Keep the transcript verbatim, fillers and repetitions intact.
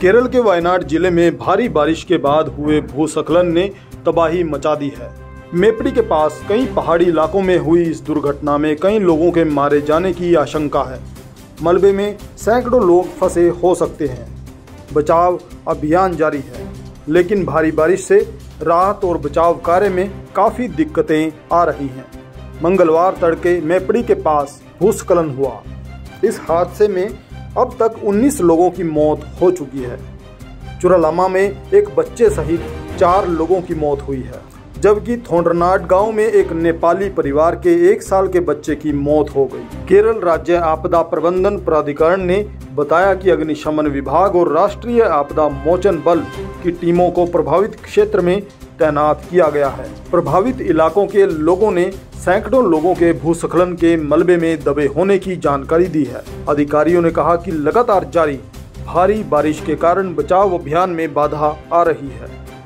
केरल के वायनाड जिले में भारी बारिश के बाद हुए भूस्खलन ने तबाही मचा दी है। मेपड़ी के पास कई पहाड़ी इलाकों में हुई इस दुर्घटना में कई लोगों के मारे जाने की आशंका है। मलबे में सैकड़ों लोग फंसे हो सकते हैं। बचाव अभियान जारी है, लेकिन भारी बारिश से राहत और बचाव कार्य में काफ़ी दिक्कतें आ रही हैं। मंगलवार तड़के मेपड़ी के पास भूस्खलन हुआ। इस हादसे में अब तक उन्नीस लोगों की मौत हो चुकी है। चुरलामा में एक बच्चे सहित चार लोगों की मौत हुई है, जबकि थोंडनाड गांव में एक नेपाली परिवार के एक साल के बच्चे की मौत हो गई। केरल राज्य आपदा प्रबंधन प्राधिकरण ने बताया कि अग्निशमन विभाग और राष्ट्रीय आपदा मोचन बल की टीमों को प्रभावित क्षेत्र में तैनात किया गया है। प्रभावित इलाकों के लोगों ने सैकड़ों लोगों के भूस्खलन के मलबे में दबे होने की जानकारी दी है। अधिकारियों ने कहा कि लगातार जारी भारी बारिश के कारण बचाव अभियान में बाधा आ रही है।